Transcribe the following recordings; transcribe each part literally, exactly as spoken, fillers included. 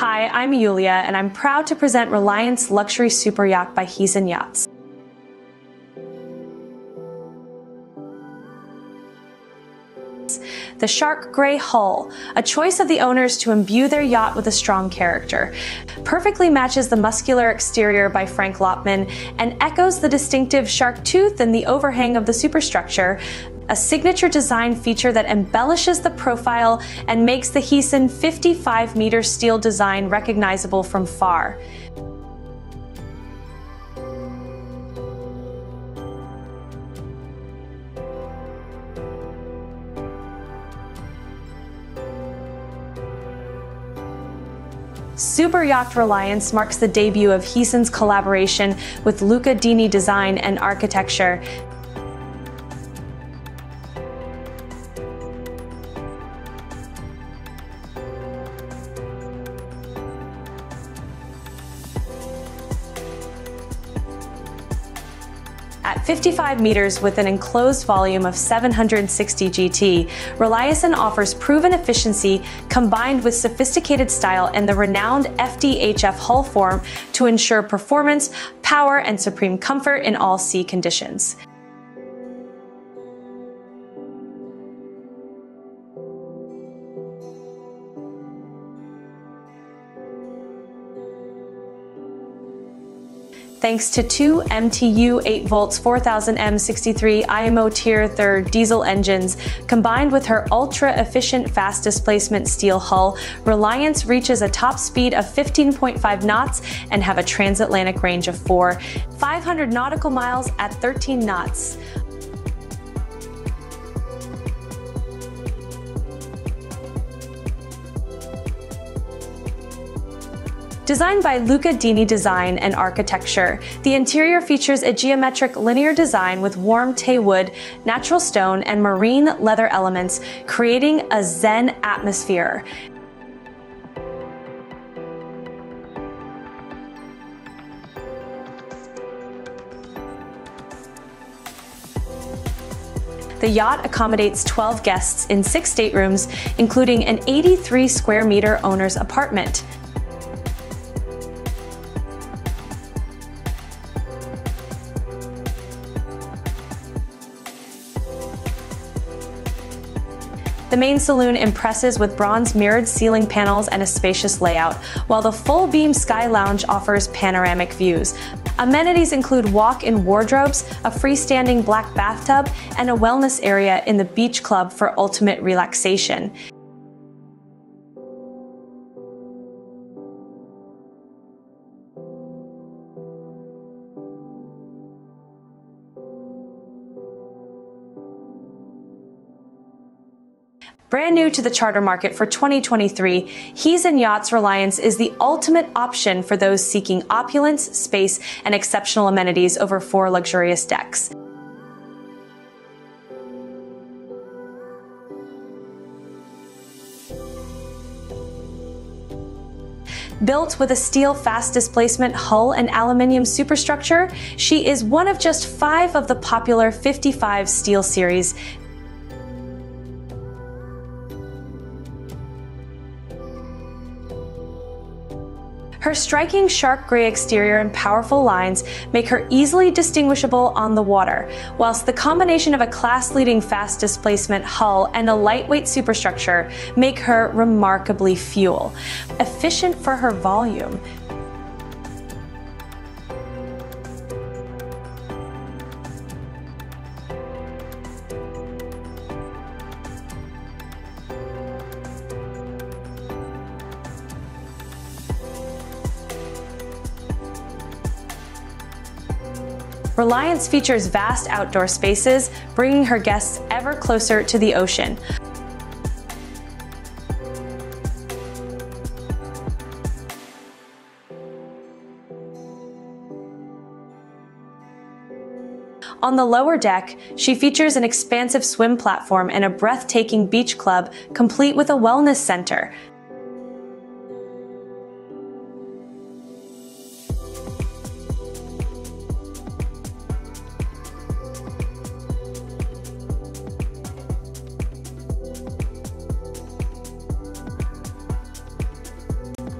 Hi, I'm Yulia, and I'm proud to present Reliance Luxury Super Yacht by Heesen Yachts. The shark gray hull, a choice of the owners to imbue their yacht with a strong character, perfectly matches the muscular exterior by Frank Lopman and echoes the distinctive shark tooth and the overhang of the superstructure, a signature design feature that embellishes the profile and makes the Heesen fifty-five meter steel design recognizable from far. Super Yacht Reliance marks the debut of Heesen's collaboration with Luca Dini Design and Architecture. At fifty-five meters with an enclosed volume of seven hundred sixty gallons, Reliance offers proven efficiency combined with sophisticated style and the renowned F D H F hull form to ensure performance, power, and supreme comfort in all sea conditions. Thanks to two M T U eight V four thousand M sixty-three I M O Tier three diesel engines, combined with her ultra-efficient fast displacement steel hull, Reliance reaches a top speed of fifteen point five knots and have a transatlantic range of four thousand five hundred nautical miles at thirteen knots. Designed by Luca Dini Design and Architecture, the interior features a geometric linear design with warm teak wood, natural stone, and marine leather elements, creating a zen atmosphere. The yacht accommodates twelve guests in six staterooms, including an eighty-three square meter owner's apartment. The main saloon impresses with bronze mirrored ceiling panels and a spacious layout, while the full beam sky lounge offers panoramic views. Amenities include walk-in wardrobes, a freestanding black bathtub, and a wellness area in the beach club for ultimate relaxation. Brand new to the charter market for twenty twenty-three, Heesen Yachts Reliance is the ultimate option for those seeking opulence, space, and exceptional amenities over four luxurious decks. Built with a steel fast displacement hull and aluminum superstructure, she is one of just five of the popular fifty-five steel series. Her striking shark gray exterior and powerful lines make her easily distinguishable on the water, whilst the combination of a class-leading fast displacement hull and a lightweight superstructure make her remarkably fuel efficient for her volume. Reliance features vast outdoor spaces, bringing her guests ever closer to the ocean. On the lower deck, she features an expansive swim platform and a breathtaking beach club, complete with a wellness center.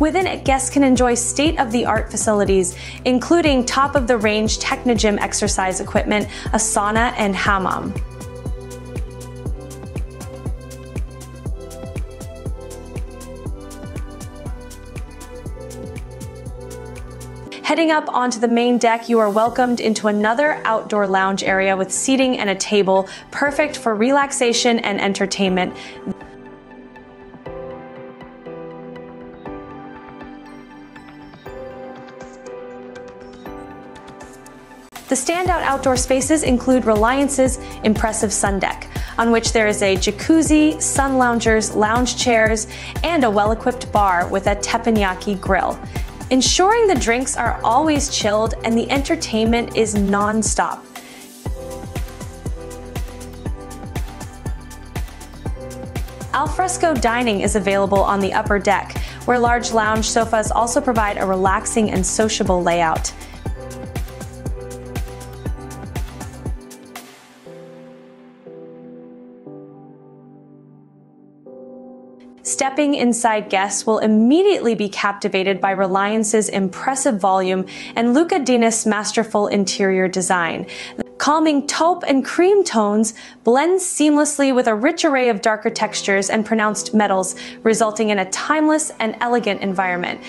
Within it, guests can enjoy state-of-the-art facilities, including top-of-the-range Technogym exercise equipment, a sauna, and hammam. Heading up onto the main deck, you are welcomed into another outdoor lounge area with seating and a table, perfect for relaxation and entertainment. The standout outdoor spaces include Reliance's impressive sun deck, on which there is a jacuzzi, sun loungers, lounge chairs, and a well-equipped bar with a teppanyaki grill. Ensuring the drinks are always chilled and the entertainment is non-stop. Alfresco dining is available on the upper deck, where large lounge sofas also provide a relaxing and sociable layout. Stepping inside, guests will immediately be captivated by Reliance's impressive volume and Luca Dini's masterful interior design. The calming taupe and cream tones blend seamlessly with a rich array of darker textures and pronounced metals, resulting in a timeless and elegant environment.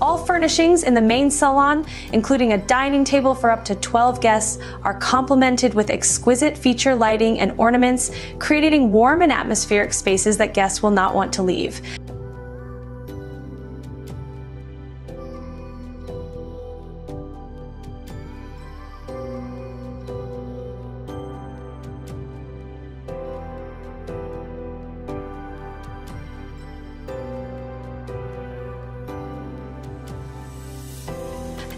All furnishings in the main salon, including a dining table for up to twelve guests, are complemented with exquisite feature lighting and ornaments, creating warm and atmospheric spaces that guests will not want to leave.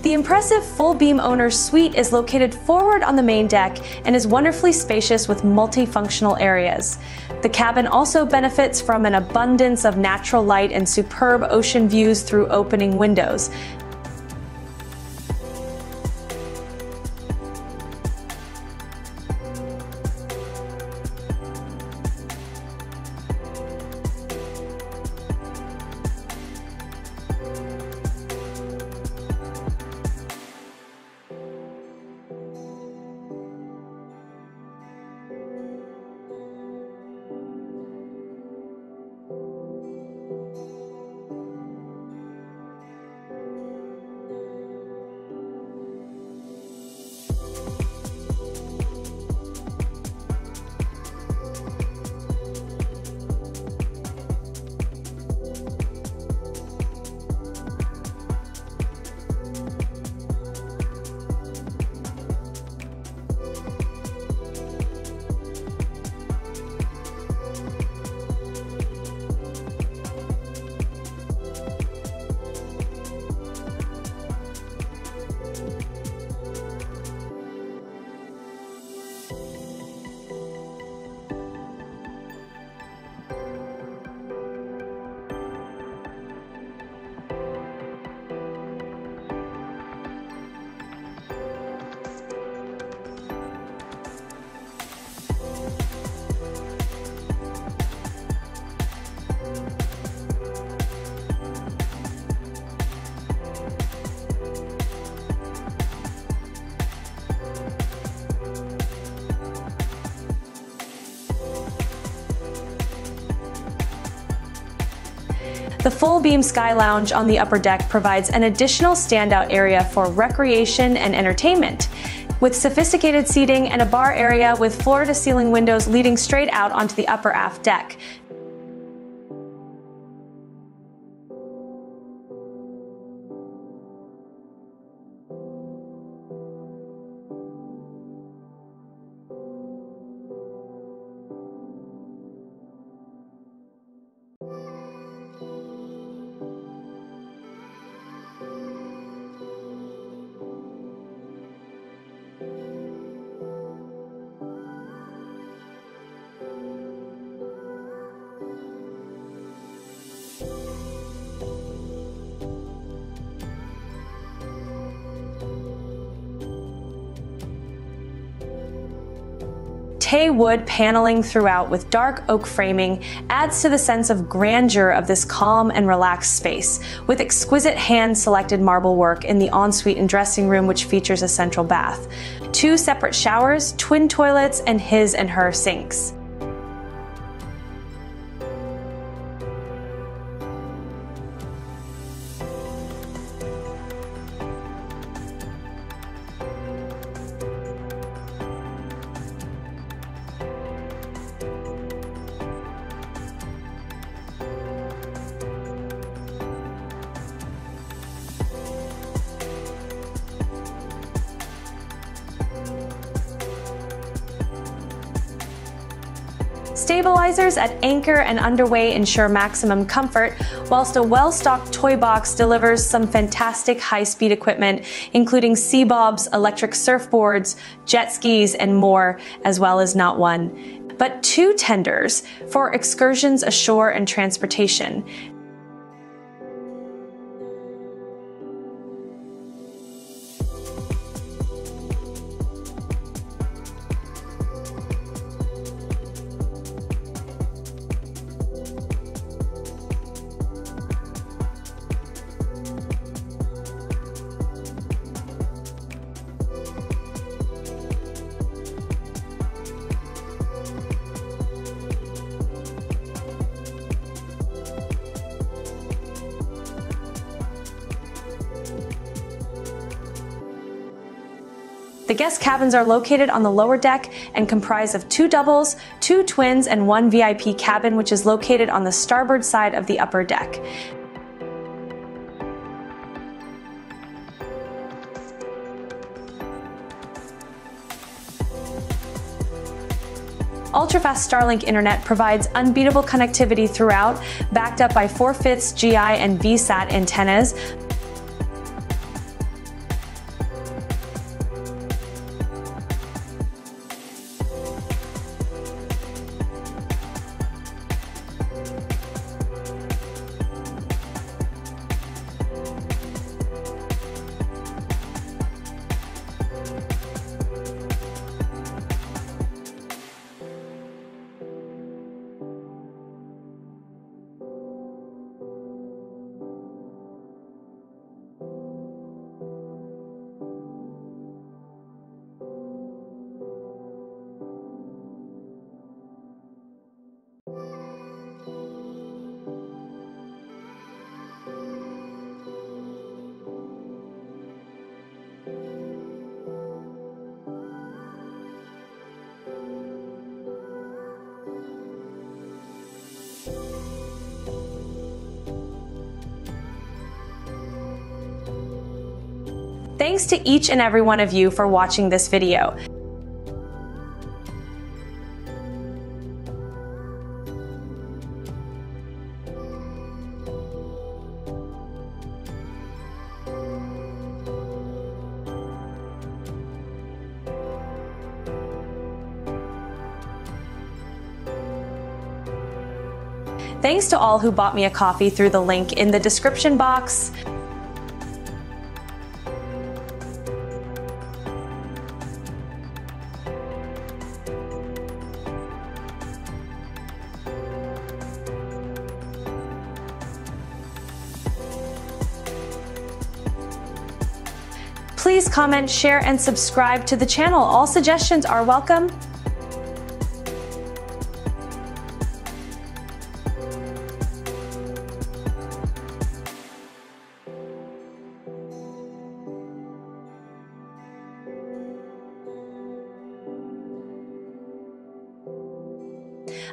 The impressive full-beam owner's suite is located forward on the main deck and is wonderfully spacious with multifunctional areas. The cabin also benefits from an abundance of natural light and superb ocean views through opening windows. The full-beam Sky Lounge on the upper deck provides an additional standout area for recreation and entertainment, with sophisticated seating and a bar area with floor-to-ceiling windows leading straight out onto the upper aft deck. Tay wood paneling throughout with dark oak framing adds to the sense of grandeur of this calm and relaxed space, with exquisite hand-selected marble work in the ensuite and dressing room, which features a central bath, two separate showers, twin toilets, and his and her sinks. Stabilizers at anchor and underway ensure maximum comfort, whilst a well-stocked toy box delivers some fantastic high-speed equipment, including sea bobs, electric surfboards, jet skis, and more, as well as not one, but two tenders for excursions ashore and transportation. The guest cabins are located on the lower deck and comprise of two doubles, two twins, and one V I P cabin, which is located on the starboard side of the upper deck. Ultrafast Starlink internet provides unbeatable connectivity throughout, backed up by four-fifths G I and V SAT antennas. Thanks to each and every one of you for watching this video. Thanks to all who bought me a coffee through the link in the description box. Please comment, share, and subscribe to the channel. All suggestions are welcome.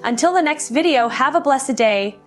Until the next video, have a blessed day.